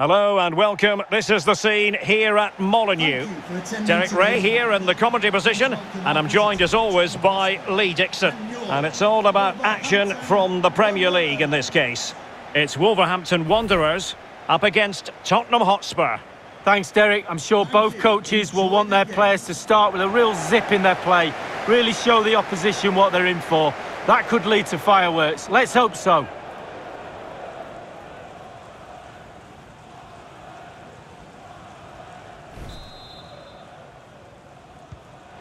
Hello and welcome. This is the scene here at Molyneux. Derek Ray here in the commentary position, and I'm joined as always by Lee Dixon. And it's all about action from the Premier League in this case. It's Wolverhampton Wanderers up against Tottenham Hotspur. Thanks, Derek. I'm sure both coaches will want their players to start with a real zip in their play, really show the opposition what they're in for. That could lead to fireworks. Let's hope so.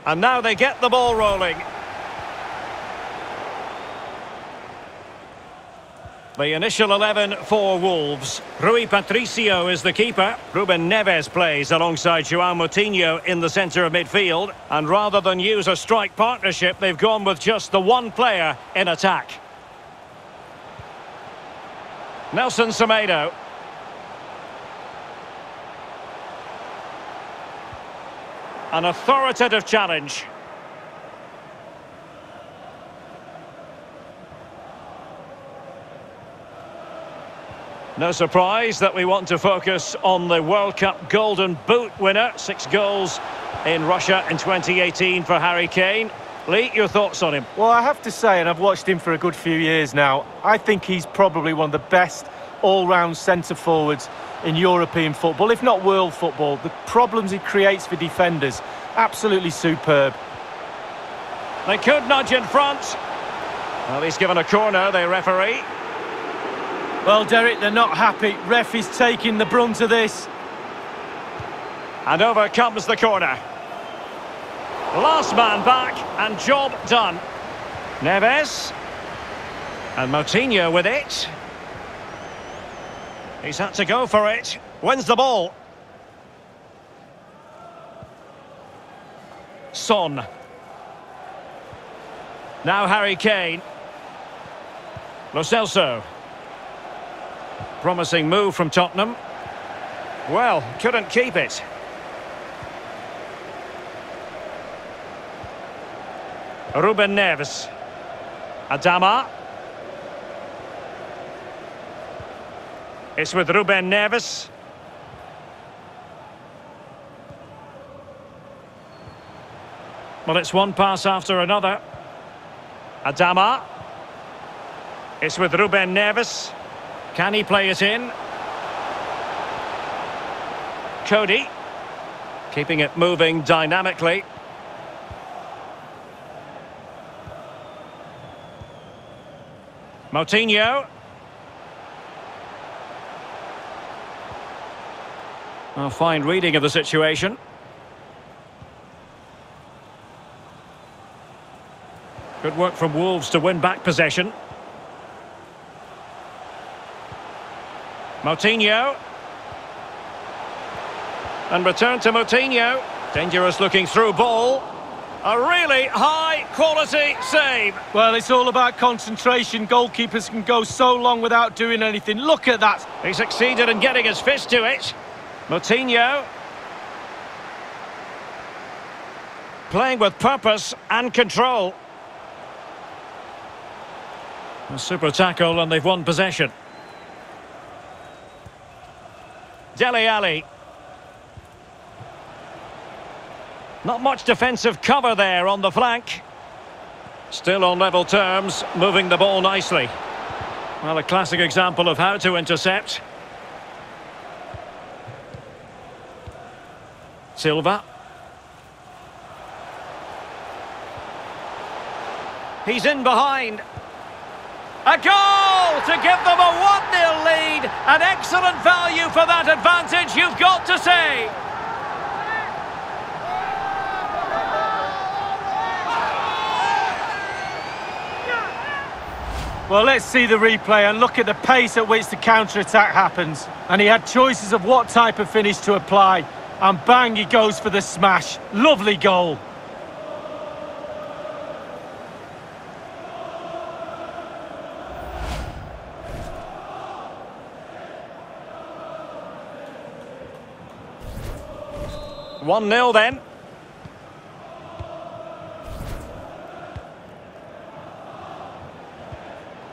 And now they get the ball rolling. The initial 11 for Wolves. Rui Patricio is the keeper. Ruben Neves plays alongside João Moutinho in the centre of midfield. And rather than use a strike partnership, they've gone with just the one player in attack. Nelson Semedo. An authoritative challenge. No surprise that we want to focus on the World Cup Golden Boot winner. 6 goals in Russia in 2018 for Harry Kane. Lee, your thoughts on him? Well, I have to say, and I've watched him for a good few years now, I think he's probably one of the best all-round centre-forwards in European football, if not world football. The problems it creates for defenders, absolutely superb. They could nudge in front. Well, he's given a corner, the referee. Well, Derek, they're not happy. Ref is taking the brunt of this. And over comes the corner. Last man back, and job done. Neves. And Moutinho with it. He's had to go for it. Wins the ball. Son. Now Harry Kane. Lo Celso. Promising move from Tottenham. Well, couldn't keep it. Ruben Neves. Adama. It's with Ruben Neves. Well, it's one pass after another. Adama. It's with Ruben Neves. Can he play it in? Cody. Keeping it moving dynamically. Moutinho. A fine reading of the situation. Good work from Wolves to win back possession. Moutinho. And return to Moutinho. Dangerous looking through ball. A really high quality save. Well, it's all about concentration. Goalkeepers can go so long without doing anything. Look at that. He succeeded in getting his fist to it. Moutinho, playing with purpose and control. A super tackle, and they've won possession. Dele Alli. Not much defensive cover there on the flank. Still on level terms, moving the ball nicely. Well, a classic example of how to intercept. Silva. He's in behind. A goal to give them a 1-0 lead. An excellent value for that advantage, you've got to say. Well, let's see the replay and look at the pace at which the counter-attack happens. And he had choices of what type of finish to apply. And bang, he goes for the smash. Lovely goal. One nil then.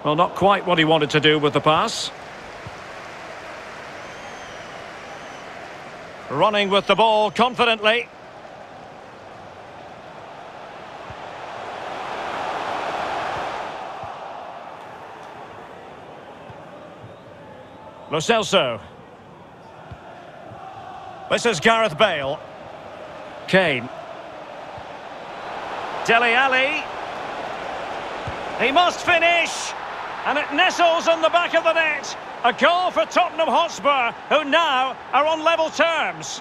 Well, not quite what he wanted to do with the pass. Running with the ball confidently. Lo Celso. This is Gareth Bale. Kane. Dele Alli. He must finish. And it nestles in the back of the net. A goal for Tottenham Hotspur, who now are on level terms.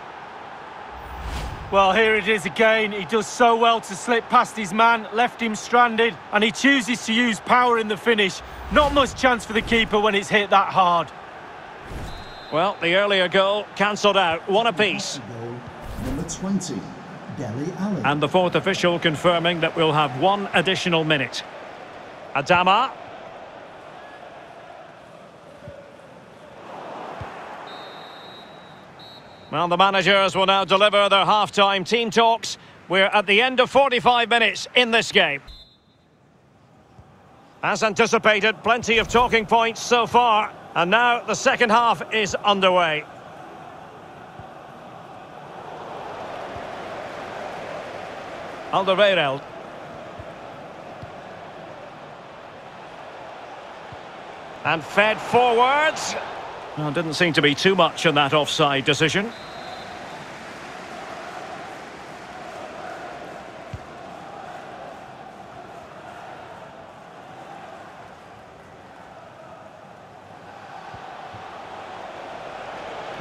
Well, here it is again. He does so well to slip past his man, left him stranded, and he chooses to use power in the finish. Not much chance for the keeper when it's hit that hard. Well, the earlier goal cancelled out, one apiece. Goal, number 20, Dele Alli. And the fourth official confirming that we'll have one additional minute. Adama. Well, the managers will now deliver their half-time team talks. We're at the end of 45 minutes in this game. As anticipated, plenty of talking points so far. And now the second half is underway. Alderweireld. And fed forwards. Well, didn't seem to be too much in that offside decision.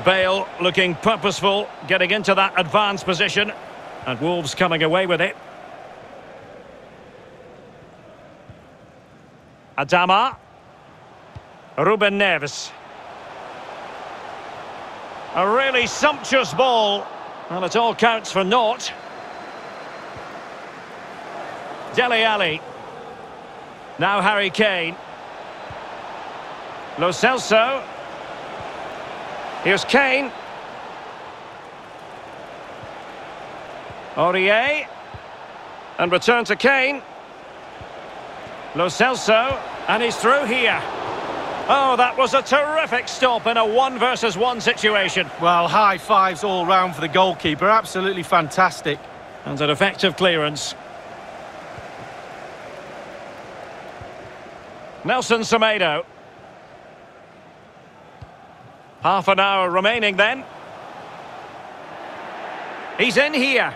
Bale looking purposeful, getting into that advanced position, and Wolves coming away with it. Adama. Ruben Neves. A really sumptuous ball, and it all counts for naught. Dele Alli. Now Harry Kane. Lo Celso. Here's Kane. Aurier. And return to Kane. Lo Celso. And he's through here. Oh, that was a terrific stop in a 1-versus-1 situation. Well, high fives all round for the goalkeeper. Absolutely fantastic. And an effective clearance. Nelson Semedo. Half an hour remaining then. He's in here.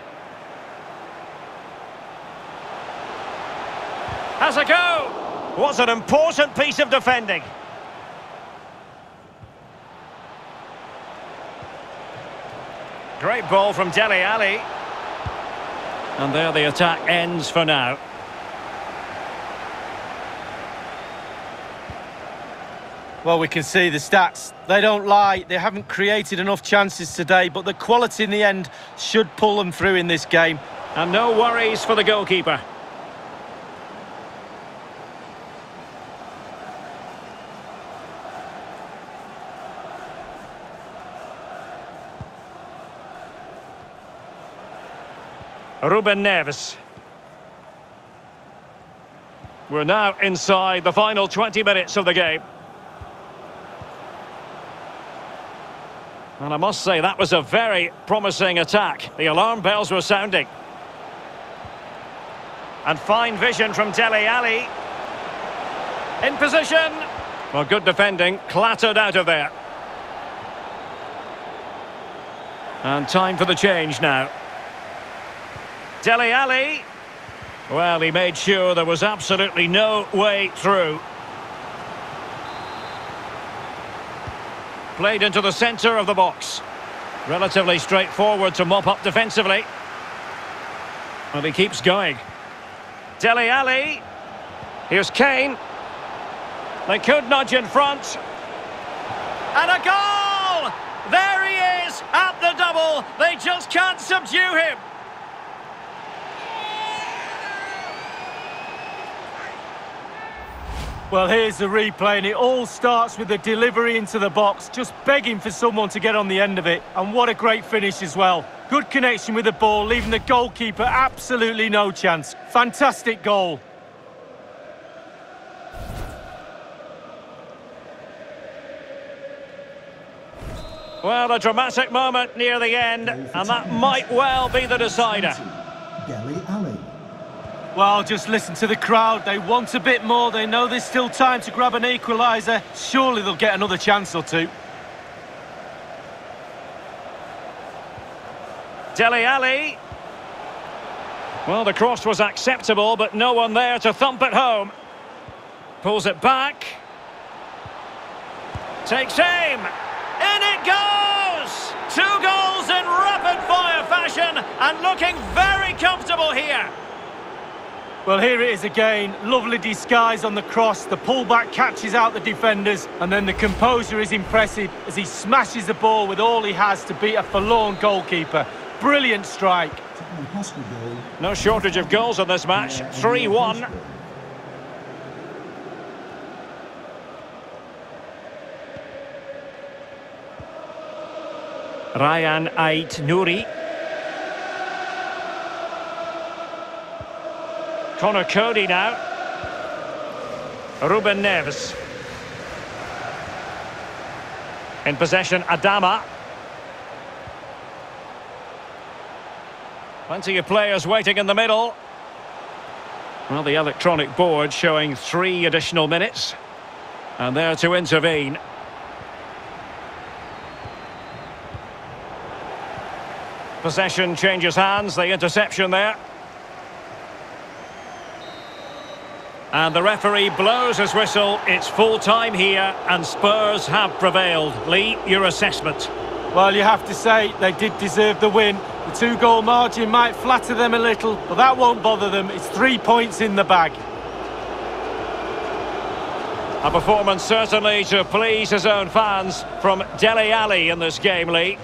Has a go. What's an important piece of defending. Great ball from Dele Alli. And there the attack ends for now. Well, we can see the stats. They don't lie. They haven't created enough chances today, but the quality in the end should pull them through in this game. And no worries for the goalkeeper. Ruben Neves. We're now inside the final 20 minutes of the game. And I must say, that was a very promising attack. The alarm bells were sounding. And fine vision from Dele Alli. In position. Well, good defending. Clattered out of there. And time for the change now. Dele Alli. Well, he made sure there was absolutely no way through. Played into the centre of the box. Relatively straightforward to mop up defensively. And he keeps going. Dele Alli. Here's Kane. They could nudge in front. And a goal! There he is at the double. They just can't subdue him. Well, here's the replay, and it all starts with the delivery into the box, just begging for someone to get on the end of it. And what a great finish as well. Good connection with the ball, leaving the goalkeeper absolutely no chance. Fantastic goal. Well, a dramatic moment near the end, and that might well be the decider. Dele Alli. Well, just listen to the crowd. They want a bit more. They know there's still time to grab an equaliser. Surely they'll get another chance or two. Dele Alli. Well, the cross was acceptable, but no one there to thump it home. Pulls it back. Takes aim. In it goes! 2 goals in rapid-fire fashion, and looking very comfortable here. Well, here it is again. Lovely disguise on the cross. The pullback catches out the defenders, and then the composure is impressive as he smashes the ball with all he has to beat a forlorn goalkeeper. Brilliant strike. No shortage of goals in this match. 3-1. Ryan Ait Nouri. Connor Cody now. Ruben Neves. In possession, Adama. Plenty of players waiting in the middle. Well, the electronic board showing 3 additional minutes. And there to intervene. Possession changes hands, the interception there. And the referee blows his whistle. It's full time here, and Spurs have prevailed. Lee, your assessment? Well, you have to say they did deserve the win. The 2-goal margin might flatter them a little, but that won't bother them. It's 3 points in the bag. A performance certainly to please his own fans from Dele Alli in this game, Lee.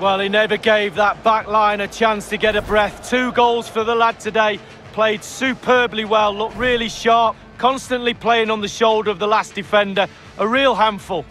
Well, he never gave that back line a chance to get a breath. 2 goals for the lad today. Played superbly well, looked really sharp, constantly playing on the shoulder of the last defender. A real handful.